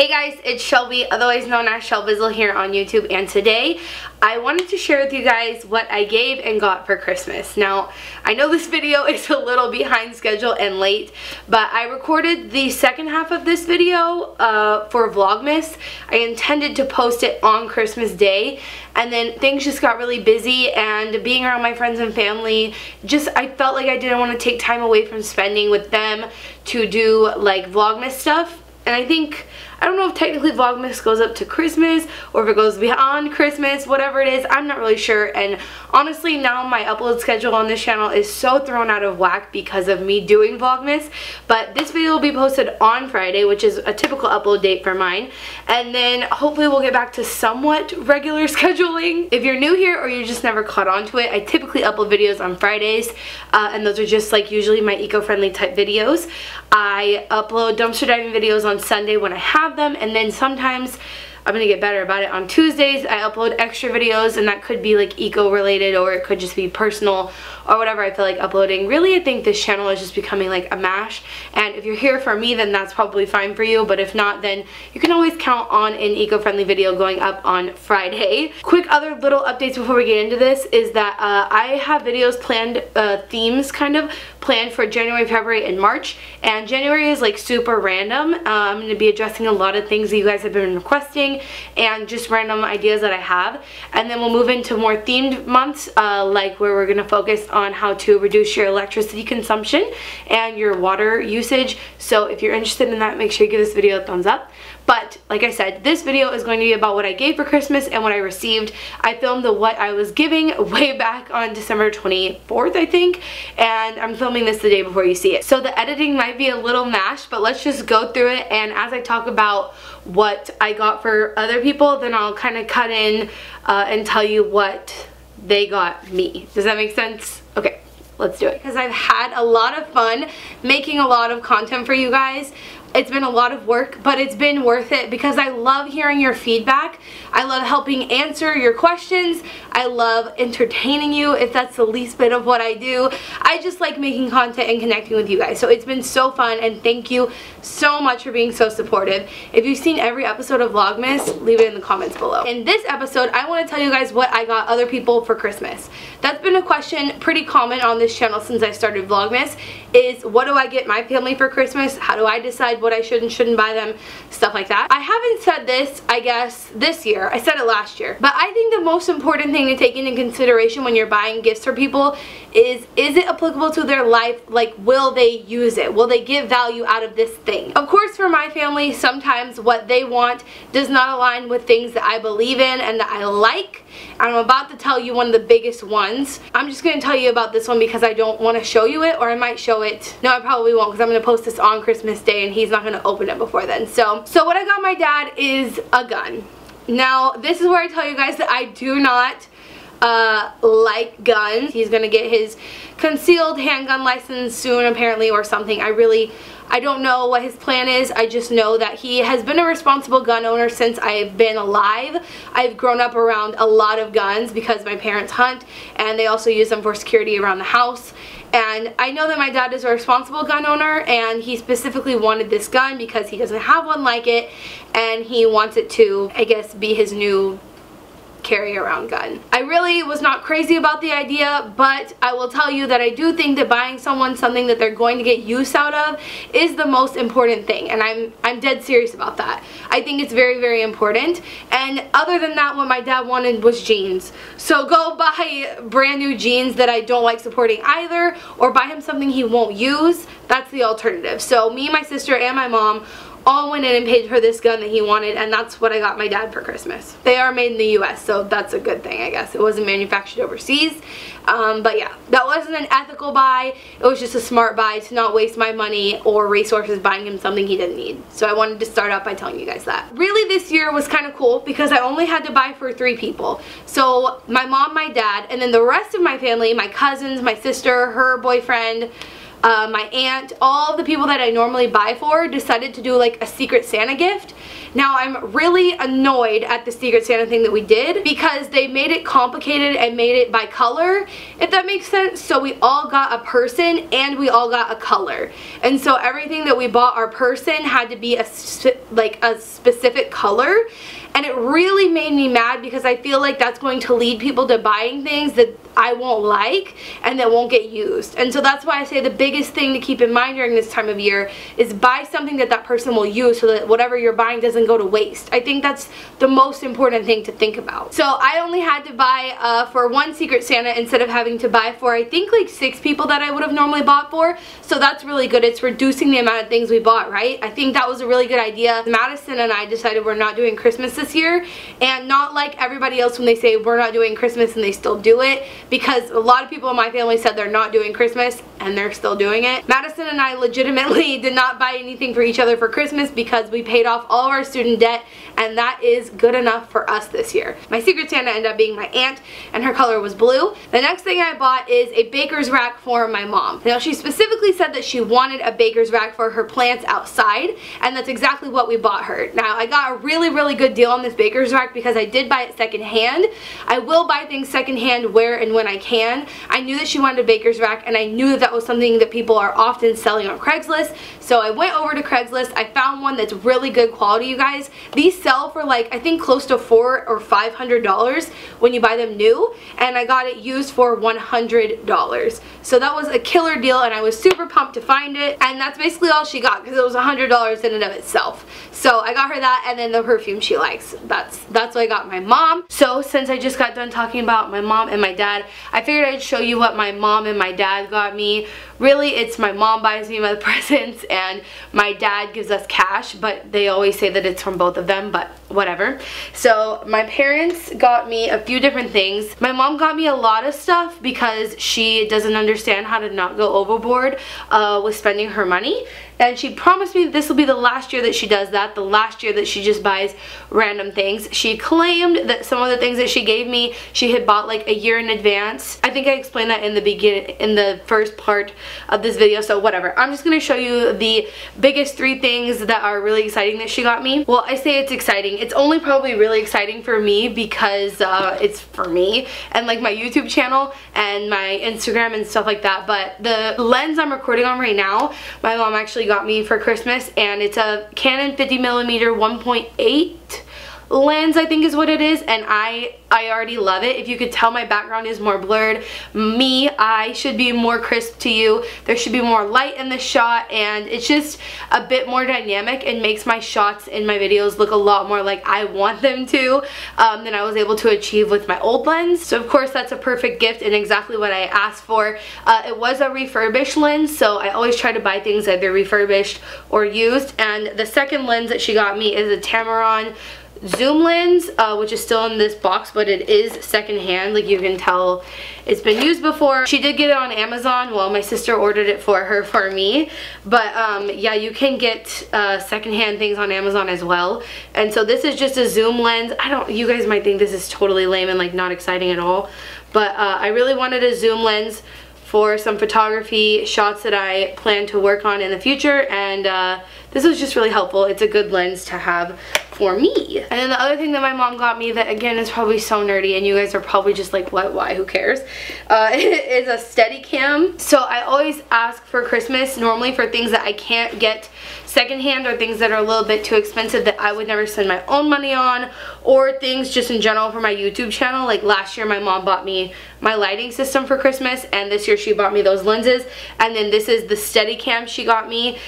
Hey guys, it's Shelby, otherwise known as Shelbizleee here on YouTube, and today I wanted to share with you guys what I gave and got for Christmas. Now, I know this video is a little behind schedule and late, but I recorded the second half of this video for Vlogmas. I intended to post it on Christmas Day, and then things just got really busy, and being around my friends and family, I felt like I didn't want to take time away from spending with them to do like Vlogmas stuff. And I don't know if technically Vlogmas goes up to Christmas or if it goes beyond Christmas, whatever it is, I'm not really sure. And honestly, now my upload schedule on this channel is so thrown out of whack because of me doing Vlogmas. But this video will be posted on Friday, which is a typical upload date for mine. And then hopefully we'll get back to somewhat regular scheduling. If you're new here or you just never caught on to it, I typically upload videos on Fridays. And those are just like usually my eco-friendly type videos. I upload dumpster diving videos on Sunday when I have them, and then sometimes I'm gonna get better about it. On Tuesdays I upload extra videos, and that could be like eco related or it could just be personal or whatever I feel like uploading. Really, I think this channel is just becoming like a mash, and if you're here for me then that's probably fine for you, but if not then you can always count on an eco-friendly video going up on Friday. Quick other little updates before we get into this is that I have videos planned, themes kind of planned for January, February, and March, and January is like super random. I'm going to be addressing a lot of things that you guys have been requesting and just random ideas that I have, and then we'll move into more themed months, like where we're going to focus on how to reduce your electricity consumption and your water usage. So if you're interested in that, make sure you give this video a thumbs up. But like I said, this video is going to be about what I gave for Christmas and what I received. I filmed the what I was giving way back on December 24th, I think, and I'm filming this the day before you see it. So the editing might be a little mashed, but let's just go through it, and as I talk about what I got for other people, then I'll kind of cut in and tell you what they got me. Does that make sense? Okay, let's do it. Because I've had a lot of fun making a lot of content for you guys. It's been a lot of work, but it's been worth it because I love hearing your feedback. I love helping answer your questions. I love entertaining you, if that's the least bit of what I do. I just like making content and connecting with you guys. So it's been so fun, and thank you so much for being so supportive. If you've seen every episode of Vlogmas, leave it in the comments below. In this episode, I want to tell you guys what I got other people for Christmas. That's been a question pretty common on this channel since I started Vlogmas, is what do I get my family for Christmas? How do I decide what I should and shouldn't buy them, stuff like that. I haven't said this, I guess, this year. I said it last year. But I think the most important thing to take into consideration when you're buying gifts for people is it applicable to their life? Like, will they use it? Will they get value out of this thing? Of course, for my family, sometimes what they want does not align with things that I believe in and that I like. I'm about to tell you one of the biggest ones. I'm just going to tell you about this one because I don't want to show you it, or I might show it. No, I probably won't, because I'm going to post this on Christmas Day and he's not going to open it before then. So what I got my dad is a gun. Now, this is where I tell you guys that I do not like guns. He's going to get his concealed handgun license soon, apparently, or something. I don't know what his plan is. I just know that he has been a responsible gun owner since I've been alive. I've grown up around a lot of guns because my parents hunt, and they also use them for security around the house. And I know that my dad is a responsible gun owner, and he specifically wanted this gun because he doesn't have one like it, and he wants it to, I guess, be his new carry around gun. I really was not crazy about the idea, but I will tell you that I do think that buying someone something that they're going to get use out of is the most important thing, and I'm dead serious about that. I think it's very, very important. And other than that, what my dad wanted was jeans. So go buy brand new jeans that I don't like supporting either, or buy him something he won't use. That's the alternative. So me, my sister, and my mom all went in and paid for this gun that he wanted, and that's what I got my dad for Christmas. They are made in the US, so that's a good thing, I guess. It wasn't manufactured overseas, but yeah, that wasn't an ethical buy. It was just a smart buy to not waste my money or resources buying him something he didn't need. So I wanted to start out by telling you guys that. Really, this year was kind of cool because I only had to buy for 3 people. So my mom, my dad, and then the rest of my family, my cousins, my sister, her boyfriend, my aunt, all the people that I normally buy for, decided to do like a Secret Santa gift, Now, I'm really annoyed at the Secret Santa thing that we did because they made it complicated and made it by color, if that makes sense. So we all got a person and we all got a color. And so everything that we bought our person had to be a specific color. And it really made me mad because I feel like that's going to lead people to buying things that I won't like and that won't get used. And so that's why I say the biggest thing to keep in mind during this time of year is buy something that that person will use so that whatever you're buying doesn't go to waste. I think that's the most important thing to think about. So I only had to buy for one Secret Santa instead of having to buy for I think like 6 people that I would have normally bought for. So that's really good. It's reducing the amount of things we bought, right? I think that was a really good idea. Madison and I decided we're not doing Christmas this year, and not like everybody else when they say we're not doing Christmas and they still do it, because a lot of people in my family said they're not doing Christmas and they're still doing it. Madison and I legitimately did not buy anything for each other for Christmas because we paid off all of our student debt, and that is good enough for us this year. My Secret Santa ended up being my aunt, and her color was blue. The next thing I bought is a baker's rack for my mom. Now, she specifically said that she wanted a baker's rack for her plants outside, and that's exactly what we bought her. Now, I got a really, really good deal on this baker's rack because I did buy it secondhand. I will buy things secondhand where and when I can. I knew that she wanted a baker's rack, and I knew that that was something that people are often selling on Craigslist. So I went over to Craigslist. I found one that's really good quality, you guys. These sell for like, I think close to $400 or $500 when you buy them new, and I got it used for $100. So that was a killer deal, and I was super pumped to find it. And that's basically all she got because it was $100 in and of itself. So I got her that, and then the perfume she likes. That's what I got my mom. So since I just got done talking about my mom and my dad, I figured I'd show you what my mom and my dad got me. Really, it's my mom buys me my presents and my dad gives us cash, but they always say that it's from both of them, but whatever. So my parents got me a few different things. My mom got me a lot of stuff because she doesn't understand how to not go overboard with spending her money. And she promised me this will be the last year that she does that, the last year that she just buys random things. She claimed that some of the things that she gave me, she had bought like a year in advance. I think I explained that in the beginning, in the first part of this video, so whatever. I'm just gonna show you the biggest 3 things that are really exciting that she got me. Well, I say it's exciting. It's only probably really exciting for me because it's for me and like my YouTube channel and my Instagram and stuff like that, but the lens I'm recording on right now, my mom actually got me for Christmas, and it's a Canon 50mm 1.8 lens, I think is what it is, and I already love it. If you could tell, my background is more blurred. I should be more crisp to you. There should be more light in the shot, and it's just a bit more dynamic and makes my shots in my videos look a lot more like I want them to than I was able to achieve with my old lens. So of course that's a perfect gift and exactly what I asked for. It was a refurbished lens, so I always try to buy things either refurbished or used. And the second lens that she got me is a Tamron zoom lens, which is still in this box, but it is secondhand. Like, you can tell it's been used before. She did get it on Amazon. Well, my sister ordered it for her for me, but yeah, you can get secondhand things on Amazon as well. And so this is just a zoom lens. You guys might think this is totally lame and like not exciting at all, but I really wanted a zoom lens for some photography shots that I plan to work on in the future, and this was just really helpful. It's a good lens to have for me. And then the other thing that my mom got me that again is probably so nerdy, and you guys are probably just like, what, why, who cares, is a Steadicam. So I always ask for Christmas normally for things that I can't get secondhand, or things that are a little bit too expensive that I would never spend my own money on, or things just in general for my YouTube channel. Like last year my mom bought me my lighting system for Christmas, and this year she bought me those lenses, and then this is the Steadicam she got me.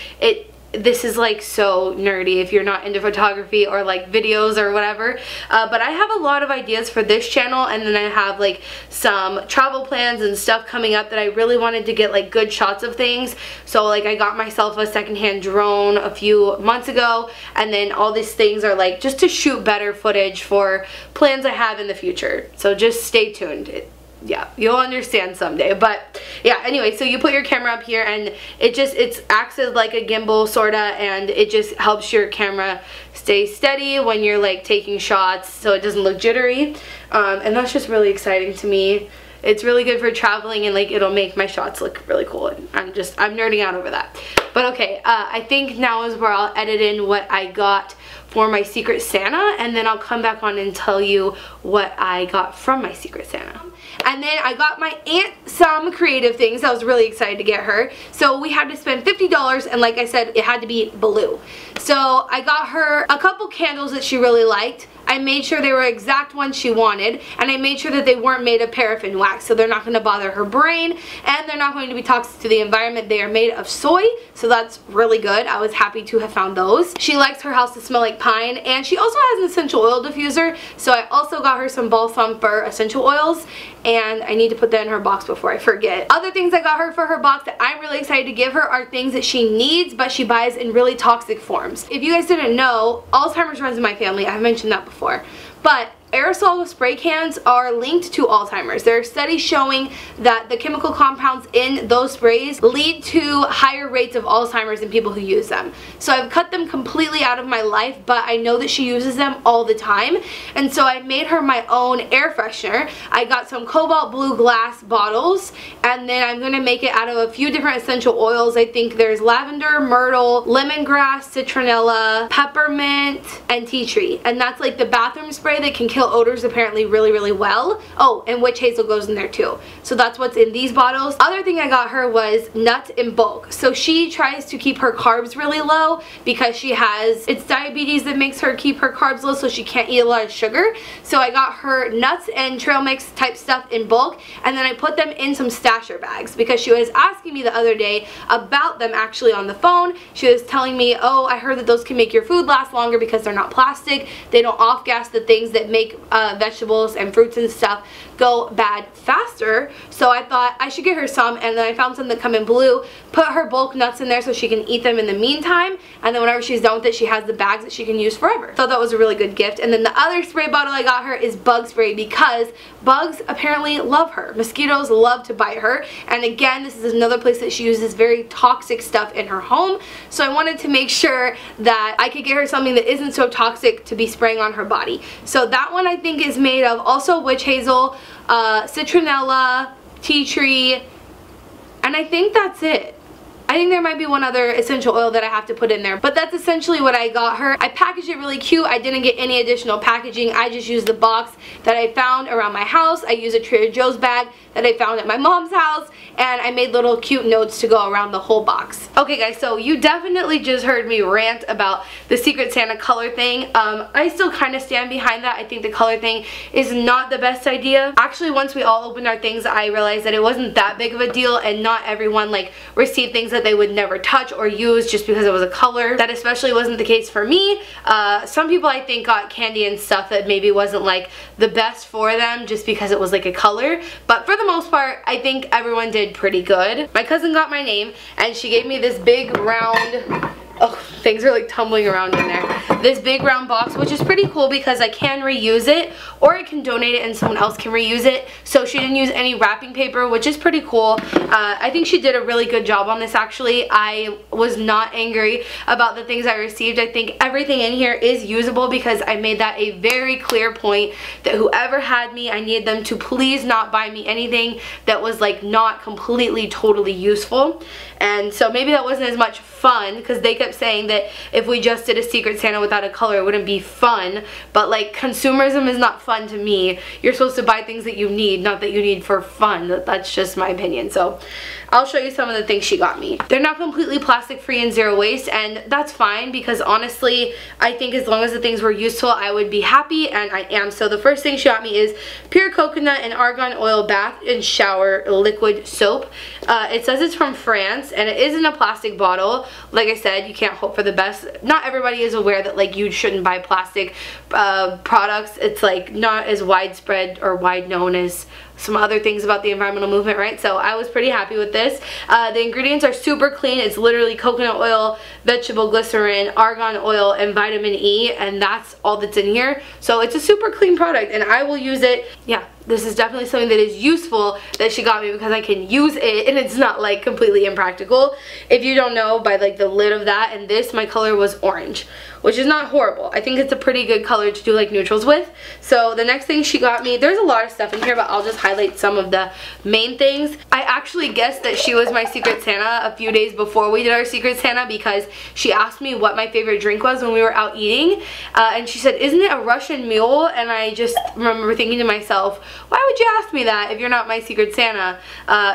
This is like so nerdy if you're not into photography or like videos or whatever, but I have a lot of ideas for this channel, and then I have like some travel plans and stuff coming up that I really wanted to get like good shots of things. So like I got myself a secondhand drone a few months ago, and then all these things are like just to shoot better footage for plans I have in the future. So just stay tuned. Yeah, you'll understand someday. But yeah, anyway, so you put your camera up here, and it acts as like a gimbal sorta, and it just helps your camera stay steady when you're like taking shots, so it doesn't look jittery, and that's just really exciting to me. It's really good for traveling, and like it'll make my shots look really cool, and I'm nerding out over that. But okay, I think now is where I'll edit in what I got for my Secret Santa, and then I'll come back on and tell you what I got from my Secret Santa. And then I got my aunt some creative things. I was really excited to get her. So we had to spend $50, and like I said, it had to be blue. So I got her a couple candles that she really liked. I made sure they were exact ones she wanted, and I made sure that they weren't made of paraffin wax, so they're not going to bother her brain, and they're not going to be toxic to the environment. They are made of soy, so that's really good. I was happy to have found those. She likes her house to smell like pine, and she also has an essential oil diffuser, so I also got her some balsam for essential oils, and I need to put that in her box before I forget. Other things I got her for her box that I'm really excited to give her are things that she needs, but she buys in really toxic forms. If you guys didn't know, Alzheimer's runs in my family. I've mentioned that before. But aerosol spray cans are linked to Alzheimer's. There are studies showing that the chemical compounds in those sprays lead to higher rates of Alzheimer's in people who use them. So I've cut them completely out of my life, but I know that she uses them all the time. And so I made her my own air freshener. I got some cobalt blue glass bottles, and then I'm going to make it out of a few different essential oils. I think there's lavender, myrtle, lemongrass, citronella, peppermint, and tea tree. And that's like the bathroom spray that can kill odors apparently really well. Oh, and witch hazel goes in there too. So that's what's in these bottles. Other thing I got her was nuts in bulk. So she tries to keep her carbs really low because she has, it's diabetes that makes her keep her carbs low, so she can't eat a lot of sugar. So I got her nuts and trail mix type stuff in bulk, and then I put them in some stasher bags because she was asking me the other day about them actually on the phone. She was telling me, oh, I heard that those can make your food last longer because they're not plastic. They don't off-gas the things that make vegetables and fruits and stuff go bad faster. So I thought I should get her some, and then I found some that come in blue, put her bulk nuts in there so she can eat them in the meantime, and then whenever she's done with it, she has the bags that she can use forever. So that was a really good gift. And then the other spray bottle I got her is bug spray because bugs apparently love her. Mosquitoes love to bite her, and again, this is another place that she uses very toxic stuff in her home, so I wanted to make sure that I could get her something that isn't so toxic to be spraying on her body. So that one I think is made of also witch hazel, citronella, tea tree, and I think that's it. I think there might be one other essential oil that I have to put in there, but that's essentially what I got her. I packaged it really cute. I didn't get any additional packaging. I just used the box that I found around my house. I used a Trader Joe's bag that I found at my mom's house, and I made little cute notes to go around the whole box. Okay guys, so you definitely just heard me rant about the Secret Santa color thing. I still kind of stand behind that. I think the color thing is not the best idea. Actually, once we all opened our things, I realized that it wasn't that big of a deal, and not everyone like received things that they would never touch or use just because it was a color. That especially wasn't the case for me. Some people I think got candy and stuff that maybe wasn't like the best for them just because it was like a color, but for the most part I think everyone did pretty good. My cousin got my name, and she gave me this big round, oh, things are like tumbling around in there. This big round box, which is pretty cool because I can reuse it, or I can donate it and someone else can reuse it. So she didn't use any wrapping paper, which is pretty cool. I think she did a really good job on this actually. I was not angry about the things I received. I think everything in here is usable because I made that a very clear point that whoever had me, I needed them to please not buy me anything that was like not completely, totally useful. And so maybe that wasn't as much fun because they kept saying that if we just did a Secret Santa without a color it wouldn't be fun, but like consumerism is not fun to me. You're supposed to buy things that you need, not that you need for fun. That's just my opinion. So I'll show you some of the things she got me. They're not completely plastic free and zero waste, and that's fine because honestly I think as long as the things were useful I would be happy, and I am. So the first thing she got me is pure coconut and argan oil bath and shower liquid soap. It says it's from France, and it is in a plastic bottle. Like I said, you can't hope for the best. Not everybody is aware that like you shouldn't buy plastic products. It's like not as widespread or wide known as some other things about the environmental movement, right? So I was pretty happy with this. The ingredients are super clean. It's literally coconut oil, vegetable glycerin, argan oil, and vitamin E, and that's all that's in here. So it's a super clean product, and I will use it. Yeah, this is definitely something that is useful that she got me because I can use it and it's not like completely impractical. If you don't know, by like the lid of that and this, my color was orange, which is not horrible. I think it's a pretty good color to do like neutrals with. So the next thing she got me, there's a lot of stuff in here, but I'll just highlight some of the main things. I actually guessed that she was my Secret Santa a few days before we did our Secret Santa because she asked me what my favorite drink was when we were out eating, and she said, isn't it a Russian mule? And I just remember thinking to myself, why would you ask me that if you're not my Secret Santa?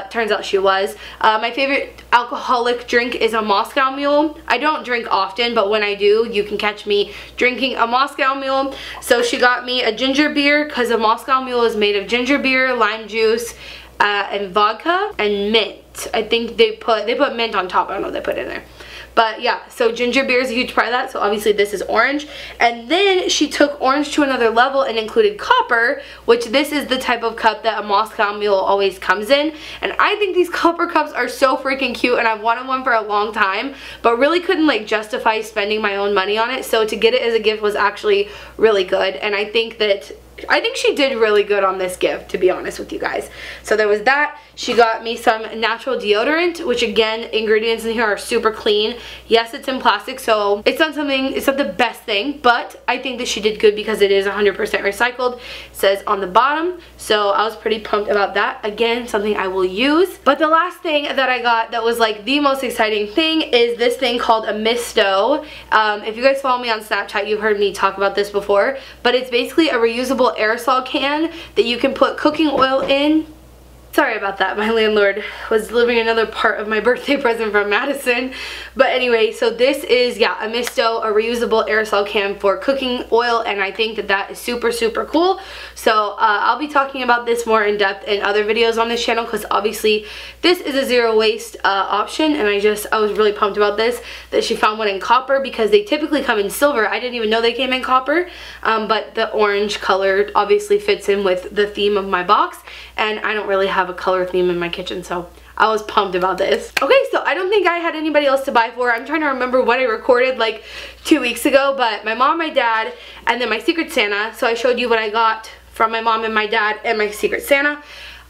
Turns out she was. My favorite alcoholic drink is a Moscow Mule. I don't drink often, but when I do, you can catch me drinking a Moscow Mule. So she got me a ginger beer because a Moscow Mule is made of ginger beer, lime juice, and vodka and mint. I think they put mint on top. I don't know what they put in there. But yeah, so ginger beer is a huge part of that, so obviously this is orange. And then she took orange to another level and included copper, which this is the type of cup that a Moscow Mule always comes in. And I think these copper cups are so freaking cute, and I've wanted one for a long time, but really couldn't like justify spending my own money on it. So to get it as a gift was actually really good, and I think she did really good on this gift, to be honest with you guys. So there was that. She got me some natural deodorant, which again, ingredients in here are super clean. Yes, it's in plastic, so it's not the best thing, but I think that she did good because it is 100% recycled. It says on the bottom, so I was pretty pumped about that. Again, something I will use. But the last thing that I got that was like the most exciting thing is this thing called a Misto. If you guys follow me on Snapchat, you've heard me talk about this before, but it's basically a reusable aerosol can that you can put cooking oil in. Sorry about that, my landlord was delivering another part of my birthday present from Madison. But anyway, so this is, yeah, a Misto, a reusable aerosol can for cooking oil, and I think that that is super, super cool. So I'll be talking about this more in depth in other videos on this channel because obviously this is a zero waste option, and I was really pumped about this, that she found one in copper because they typically come in silver. I didn't even know they came in copper, but the orange color obviously fits in with the theme of my box, and I don't really have a color theme in my kitchen, so I was pumped about this. Okay, so I don't think I had anybody else to buy for. I'm trying to remember what I recorded like 2 weeks ago, but my mom, my dad, and then my Secret Santa. So I showed you what I got from my mom and my dad and my Secret Santa.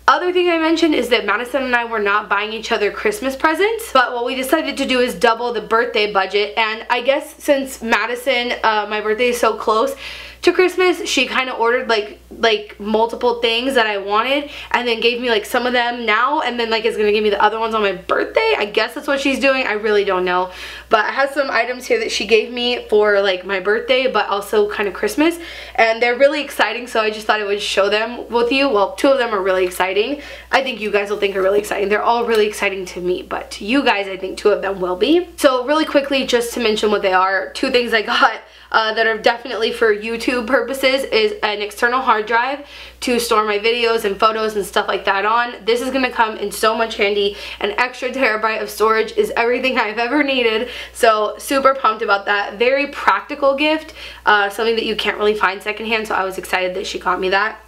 Other thing I mentioned is that Madison and I were not buying each other Christmas presents, but what we decided to do is double the birthday budget. And I guess since Madison, my birthday is so close to Christmas, she kind of ordered like multiple things that I wanted and then gave me like some of them now, and then like is gonna give me the other ones on my birthday. I guess that's what she's doing. I really don't know, but I have some items here that she gave me for like my birthday but also kind of Christmas, and they're really exciting, so I just thought I would show them with you. Well, two of them are really exciting. I think you guys will think are really exciting. They're all really exciting to me, but to you guys I think two of them will be. So really quickly, just to mention what they are, two things I got that are definitely for YouTube purposes is an external hard drive to store my videos and photos and stuff like that on. This is gonna come in so much handy. An extra terabyte of storage is everything I've ever needed, so super pumped about that. Very practical gift, something that you can't really find secondhand, so I was excited that she got me that.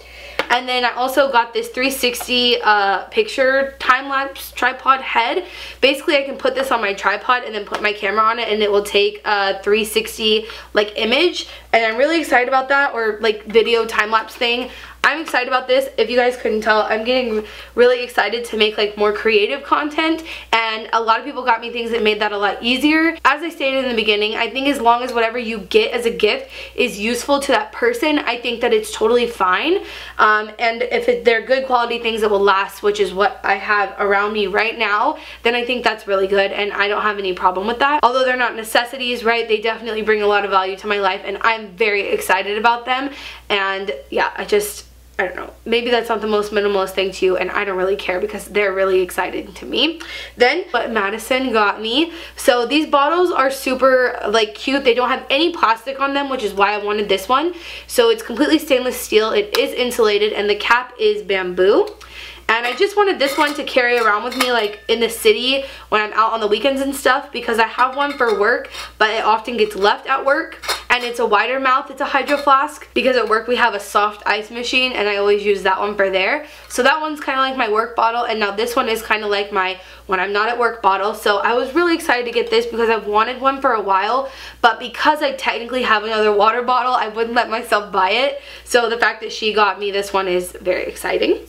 And then I also got this 360 picture time-lapse tripod head. Basically, I can put this on my tripod and then put my camera on it, and it will take a 360 like image. And I'm really excited about that, or like video time-lapse thing. I'm excited about this. If you guys couldn't tell, I'm getting really excited to make like more creative content, and a lot of people got me things that made that a lot easier. As I stated in the beginning, I think as long as whatever you get as a gift is useful to that person, I think that it's totally fine. And if they're good quality things that will last, which is what I have around me right now, then I think that's really good, and I don't have any problem with that. Although they're not necessities, right, they definitely bring a lot of value to my life, and I'm very excited about them. And yeah, I don't know, maybe that's not the most minimalist thing to you, and I don't really care because they're really exciting to me. Then what Madison got me, so these bottles are super like cute. They don't have any plastic on them, which is why I wanted this one. So it's completely stainless steel, it is insulated, and the cap is bamboo. And I just wanted this one to carry around with me like in the city when I'm out on the weekends and stuff, because I have one for work, but it often gets left at work. And it's a wider mouth, it's a Hydro Flask, because at work we have a soft ice machine and I always use that one for there. So that one's kind of like my work bottle, and now this one is kind of like my when I'm not at work bottle. So I was really excited to get this because I've wanted one for a while, but because I technically have another water bottle, I wouldn't let myself buy it. So the fact that she got me this one is very exciting.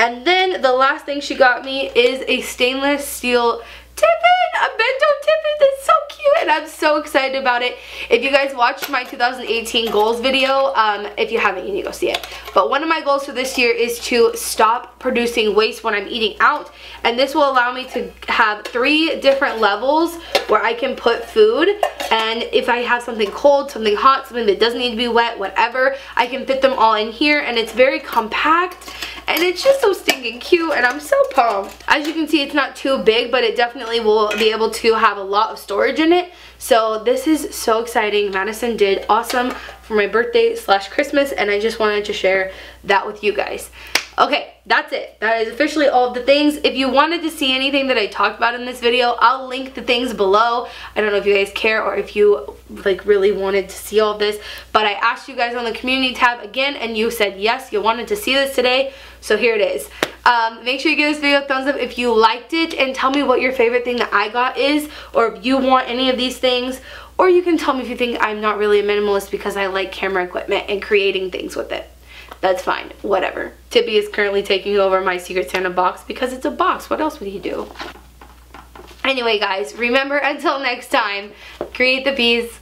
And then the last thing she got me is a stainless steel tippet, a bento tippet. That's so cute and I'm so excited about it. If you guys watched my 2018 goals video, if you haven't, you need to go see it. But one of my goals for this year is to stop producing waste when I'm eating out, and this will allow me to have 3 different levels where I can put food, and if I have something cold, something hot, something that doesn't need to be wet, whatever, I can fit them all in here. And it's very compact and it's just so stinking cute and I'm so pumped. As you can see, it's not too big, but it definitely will be able to have a lot of storage in it. So this is so exciting. Madison did awesome for my birthday / Christmas, and I just wanted to share that with you guys. Okay, that's it. That is officially all of the things. If you wanted to see anything that I talked about in this video, I'll link the things below. I don't know if you guys care or if you like really wanted to see all this, but I asked you guys on the community tab again and you said yes, you wanted to see this today. So here it is. Make sure you give this video a thumbs up if you liked it, and tell me what your favorite thing that I got is, or if you want any of these things. Or you can tell me if you think I'm not really a minimalist because I like camera equipment and creating things with it. That's fine, whatever. Tippy is currently taking over my Secret Santa box because it's a box. What else would he do? Anyway guys, remember, until next time, create the peace.